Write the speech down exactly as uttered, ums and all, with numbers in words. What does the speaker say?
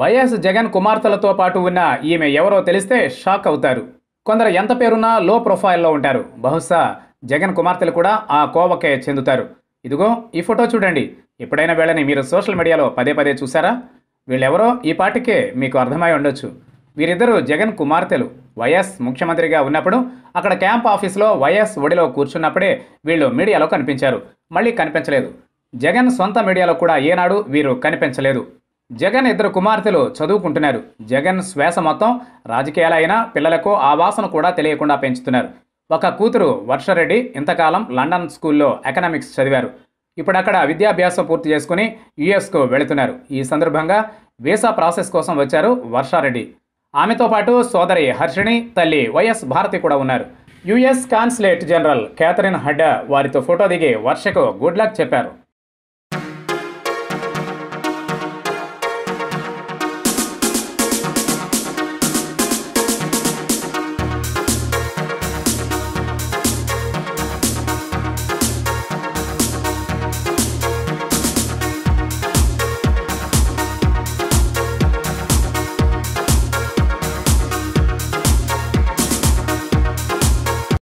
YS Jagan కుమార్తెలతో పాటు ఉన్న ఈమె ఎవరో తెలిస్తే షాక్ అవుతారు. కొందరు ఎంత పేరున్నా లో ప్రొఫైల్లో ఉంటారు. బహుశా జగన్ కుమార్తెలు కూడా ఆ కోవకే చెందుతారు. ఇదిగో ఈ ఫోటో చూడండి. ఎప్పుడైనా వీళ్ళని మీరు సోషల్ మీడియాలో పదే పదే చూసారా? వీళ్ళెవరో ఈ పాటికే మీకు అర్థమై ఉండొచ్చు. వీరిద్దరూ జగన్ కుమార్తెలు. వైఎస్ ముఖ్యమంత్రిగా ఉన్నప్పుడు అక్కడ క్యాంప్ ఆఫీస్లో వైఎస్ ఒడిలో కూర్చున్నప్పుడే వీళ్ళు మీడియాలో కనిపించారు, మళ్ళీ కనిపించలేదు. జగన్ సొంత మీడియాలో కూడా ఏనాడు వీరు కనిపించలేదు. జగన్ ఇద్దరు కుమార్తెలు చదువుకుంటున్నారు. జగన్ శ్వాస మొత్తం రాజకీయాలైనా పిల్లలకు ఆ వాసన కూడా తెలియకుండా పెంచుతున్నారు. ఒక కూతురు వర్షరెడ్డి ఇంతకాలం లండన్ స్కూల్లో ఎకనామిక్స్ చదివారు. ఇప్పుడు అక్కడ విద్యాభ్యాసం పూర్తి చేసుకుని యుఎస్కు వెళుతున్నారు. ఈ సందర్భంగా వీసా ప్రాసెస్ కోసం వచ్చారు వర్షారెడ్డి. ఆమెతో పాటు సోదరి హర్షిణి, తల్లి వైఎస్ భారతి కూడా ఉన్నారు. US consulate general Katherine Hadda వారితో ఫోటో దిగి వర్షకు గుడ్ లక్ చెప్పారు.